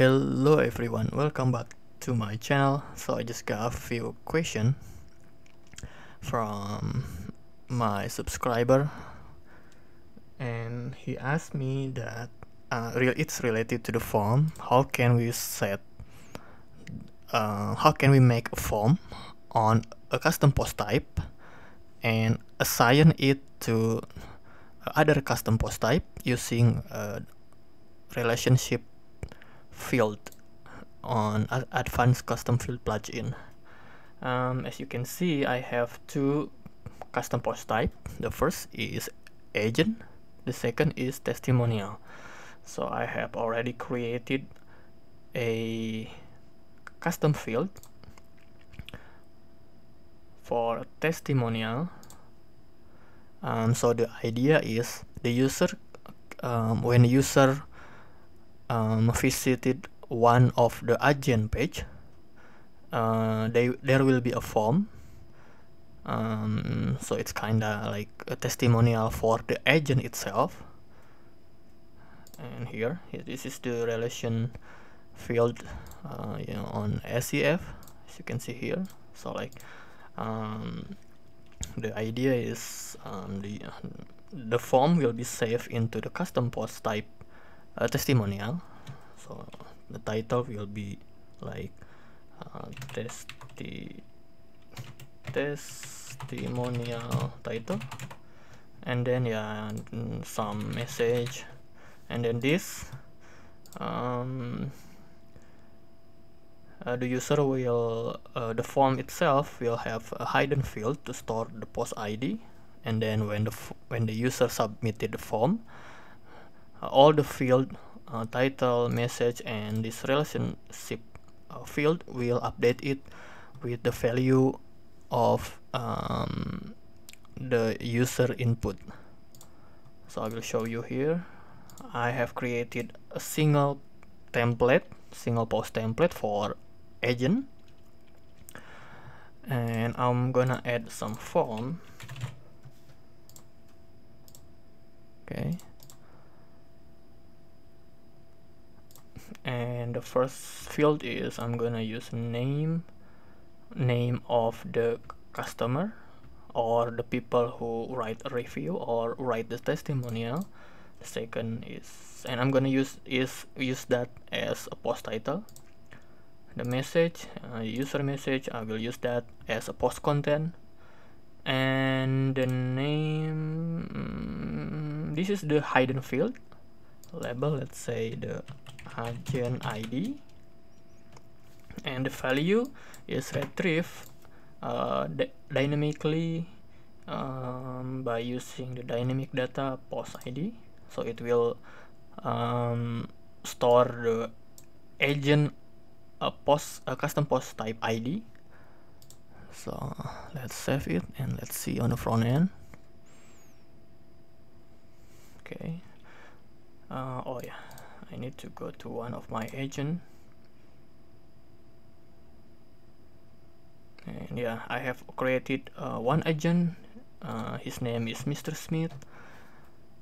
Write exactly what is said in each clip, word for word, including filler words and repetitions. Hello everyone, welcome back to my channel. So I just got a few questions from my subscriber, and he asked me that uh, it's related to the form. How can we set uh, how can we make a form on a custom post type and assign it to other custom post type using a relationship field on Advanced Custom Field plugin. Um, as you can see, I have two custom post type. The first is agent, the second is testimonial. So I have already created a custom field for testimonial. Um, so the idea is the user, um, when the user Um, visited one of the agent page, uh, they, there will be a form. Um, so it's kinda like a testimonial for the agent itself. And here, this is the relation field uh, you know, on S C F, as you can see here. So like um, the idea is um, the the form will be saved into the custom post type a testimonial. So the title will be like uh, testi testimonial title, and then yeah, some message, and then this um, uh, the user will uh, the form itself will have a hidden field to store the post I D, and then when the f when the user submitted the form, Uh, all the field, uh, title, message, and this relationship uh, field will update it with the value of um, the user input. So I will show you here. I have created a single template, single post template for agent, and I'm gonna add some form. Okay. And the first field is I'm gonna use name name of the customer or the people who write a review or write the testimonial. The second is, and I'm gonna use is use that as a post title. The message, uh, user message, I will use that as a post content. And the name, mm, this is the hidden field. Label, let's say the agent I D, and the value is retrieved uh, dynamically um, by using the dynamic data post I D. So it will um, store the agent uh, post uh, custom post type I D. So let's save it and let's see on the front end. Okay. Uh, oh yeah, I need to go to one of my agent, and yeah, I have created uh, one agent. Uh, his name is Mister Smith.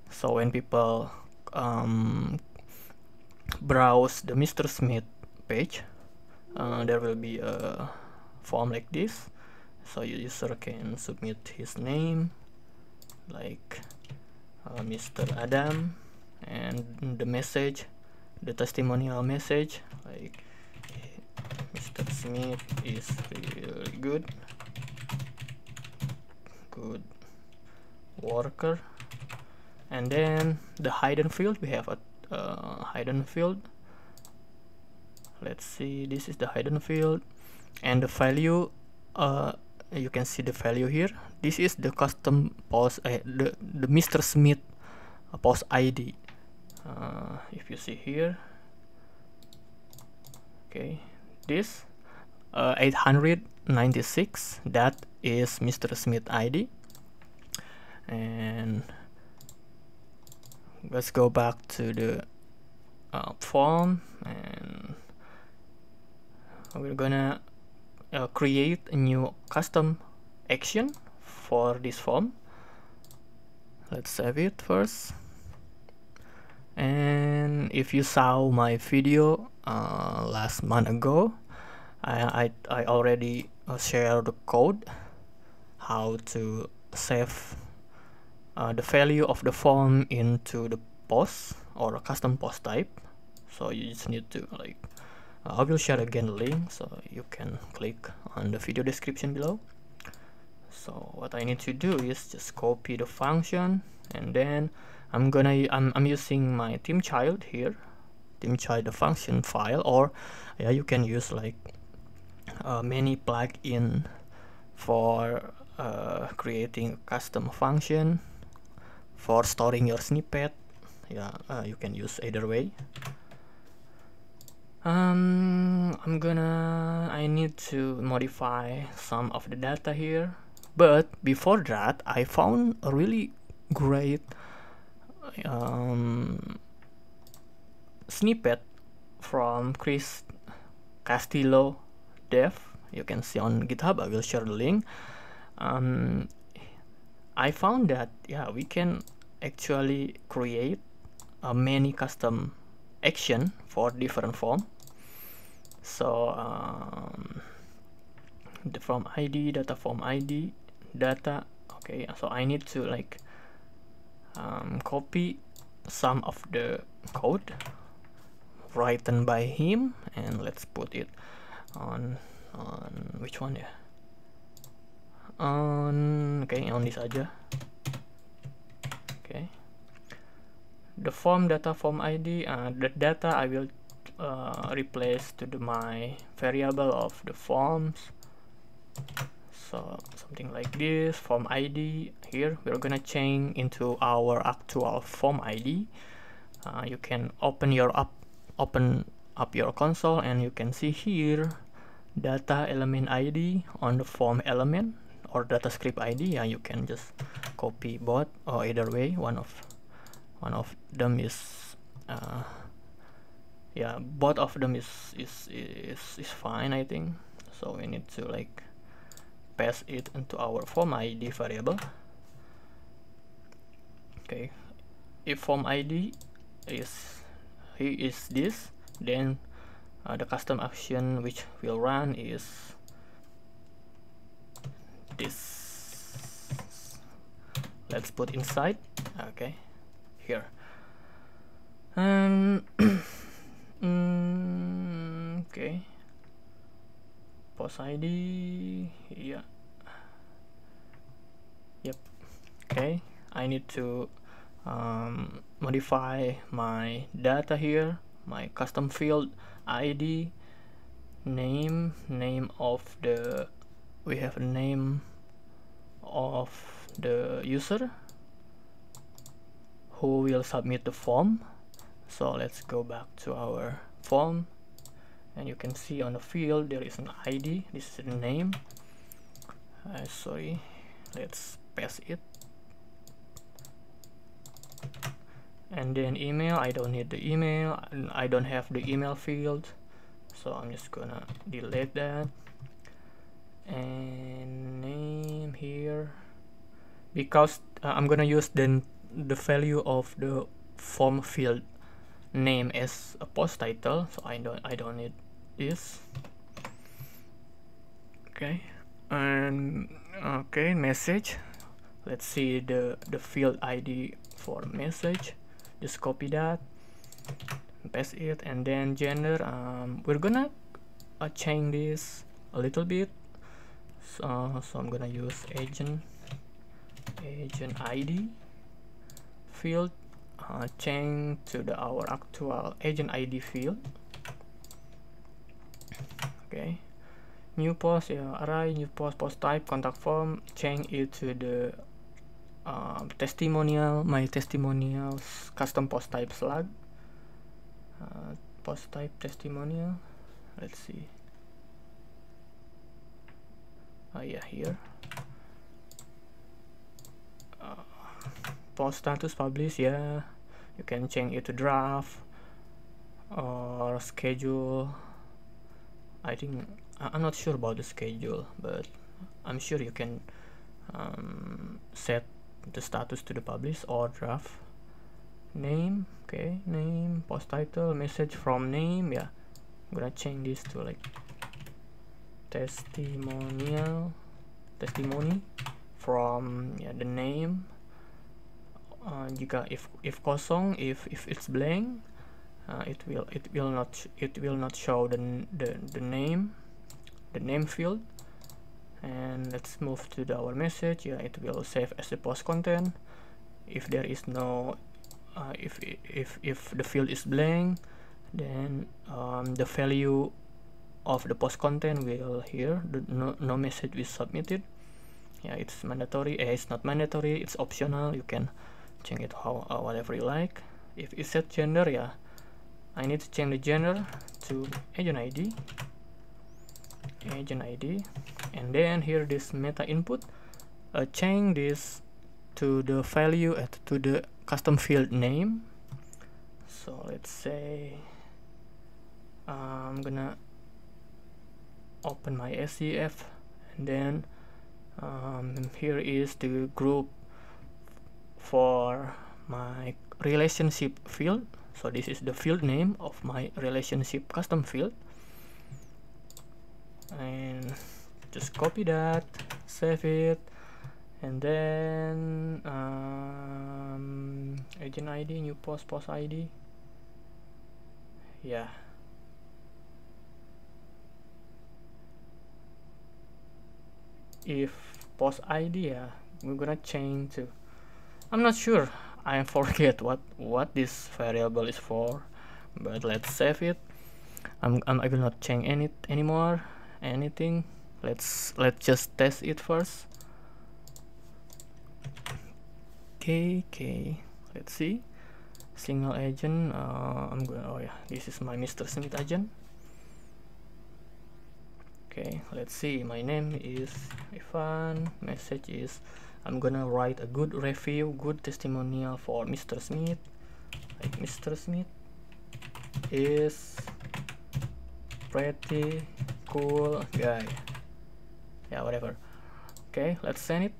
So when people um, browse the Mister Smith page, uh, there will be a form like this. So user can submit his name, like uh, Mister Adam. And the message, the testimonial message, like Mister Smith is really good, good worker. And then the hidden field, we have a uh, hidden field. Let's see, this is the hidden field, and the value. Uh, you can see the value here. This is the custom post, uh, the the Mister Smith post I D. Uh, if you see here, okay, this uh, eight hundred ninety-six, that is Mister Smith I D. And let's go back to the uh, form, and we're gonna uh, create a new custom action for this form. Let's save it first. And if you saw my video uh, last month ago, I, I, I already shared the code how to save uh, the value of the form into the post or a custom post type. So you just need to like uh, I will share again the link, so you can click on the video description below. So what I need to do is just copy the function, and then I'm gonna I'm, I'm using my team child here, team child the function file, or yeah, you can use like uh, many plugin for uh, creating a custom function for storing your snippet. Yeah, uh, you can use either way. Um, I'm gonna I need to modify some of the data here, but before that I found a really great um, snippet from Chris Castillo Dev. You can see on GitHub, I will share the link. um, I found that yeah, we can actually create a many custom action for different form. So um, the form I D, data form I D, data. Okay, so I need to like um, copy some of the code written by him, and let's put it on on which one ya? On okay, on this aja. Okay. The form data form I D, uh, the data I will uh, replace to the my variable of the forms. So something like this form I D here we're gonna change into our actual form I D. Uh, you can open your up open up your console, and you can see here data element I D on the form element or data script I D. And you can just copy both, or either way, one of one of them is uh, yeah, both of them is, is is is fine, I think. So we need to like pass it into our form I D variable. Okay, if form I D is he is this, then uh, the custom action which will run is this. Let's put inside. Okay, here. And mm, okay, post I D, yeah, yep. Okay, I need to um, modify my data here, my custom field I D, name, name of the, we have a name of the user who will submit the form. So let's go back to our form, and you can see on the field there is an I D. This is the name. Uh, sorry, let's pass it. And then email, I don't need the email, I don't have the email field, so I'm just gonna delete that. And name here, because uh, I'm gonna use the the value of the form field name as a post title, so I don't I don't need this. Okay, and okay, message. Let's see the the field I D for message. Just copy that, paste it, and then gender. Um, we're gonna uh, change this a little bit. So so I'm gonna use agent agent I D. Field uh, change to the our actual agent I D field. Okay, new post, yeah, array, new post, post type, contact form. Change it to the uh, testimonial, my testimonials custom post type slug. Uh, post type testimonial. Let's see. Oh yeah, here. Uh, Post status publish, yeah, you can change it to draft or schedule. I think I'm not sure about the schedule, but I'm sure you can um, set the status to the publish or draft. name, okay, name, post title, message from name. Yeah, I'm gonna change this to like testimonial, testimony from, yeah, the name. Uh, jika if if kosong, if if it's blank, uh, it will it will not it will not show the the the name, the name field. And let's move to the, our message. Yeah, it will save as the post content. If there is no, uh, if if if the field is blank, then um, the value of the post content will here. The, no no message is submitted. Yeah, it's mandatory. Eh, it's not mandatory. It's optional. You can change it how uh, whatever you like. If it set gender, yeah, I need to change the gender to agent I D, agent I D, and then here this meta input, uh, change this to the value at to the custom field name. So let's say uh, I'm gonna open my S C F, and then um, here is the group for my relationship field. So this is the field name of my relationship custom field, and just copy that, save it, and then um, agent I D, new post, post I D. Yeah, if post I D, yeah, we're gonna change to, I'm not sure, I forget what what this variable is for, but let's save it. I'm, I'm I will not change any anymore anything. Let's let's just test it first. Okay, okay. Let's see. Single agent. Uh, I'm going. Oh yeah, this is my Mister Smith agent. Okay, let's see. My name is Ivan. Message is, I'm gonna write a good review, good testimonial for Mister Smith. Like Mister Smith is pretty cool guy. Yeah, whatever. Okay, let's send it.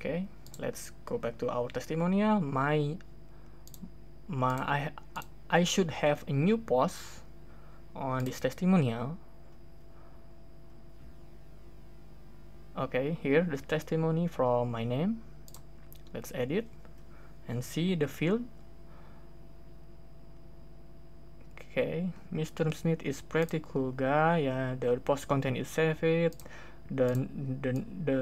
Okay, let's go back to our testimonial. My my I I should have a new post on this testimonial. Okay, here the testimony from my name. Let's edit and see the field. Okay, Mister Smith is pretty cool guy. Yeah, the post content is saved. The the the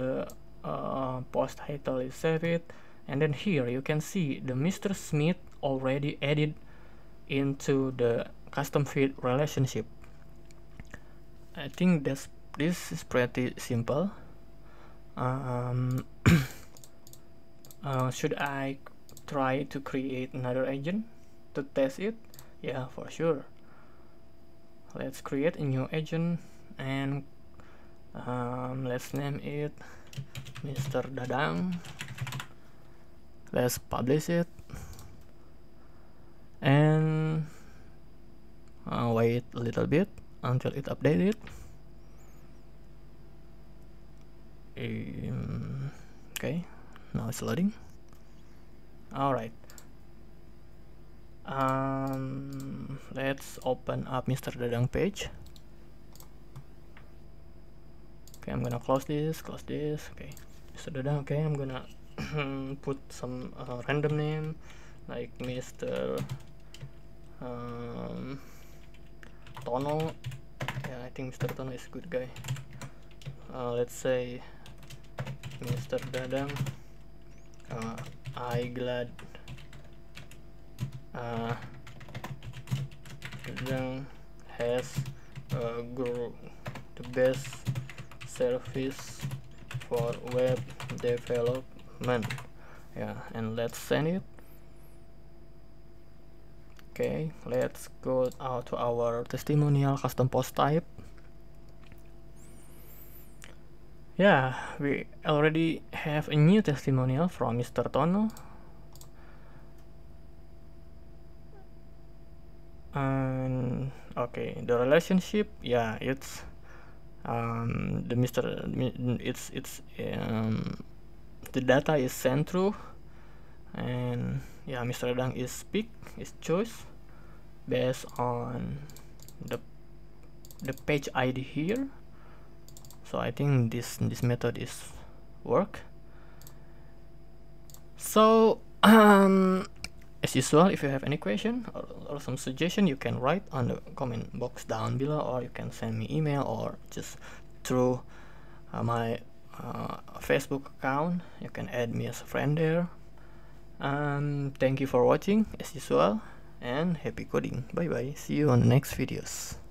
uh, post title is saved, and then here you can see the Mister Smith already added into the custom field relationship. I think that's this is pretty simple. Um, uh, should I try to create another agent to test it? Yeah, for sure. Let's create a new agent, and um, let's name it Mister Dadang. Let's publish it, and uh, wait a little bit until it updated. Um, okay, now it's loading. All right. Um, let's open up Mister Dadang page. Okay, I'm gonna close this, close this. Okay, Mister Dadang. Okay, I'm gonna put some uh, random name like Mister Um, Tono. Yeah, I think Mister Tono is a good guy. Uh, let's say Mister Dadang. Uh, I glad. Uh, Dadang has uh, grew the best service for web development. Yeah, and let's send it. Okay, let's go out to our testimonial custom post type. Yeah, we already have a new testimonial from Mister Tono. And okay, the relationship, yeah, it's um, the Mister It's it's um, the data is sent through and yeah, misradang is pick, is choice based on the the page I D here. So I think this this method is work. So um, as usual, if you have any question or, or some suggestion, you can write on the comment box down below, or you can send me email, or just through uh, my uh, Facebook account. You can add me as a friend there. Um, thank you for watching as usual, and happy coding. Bye bye. See you on the next videos.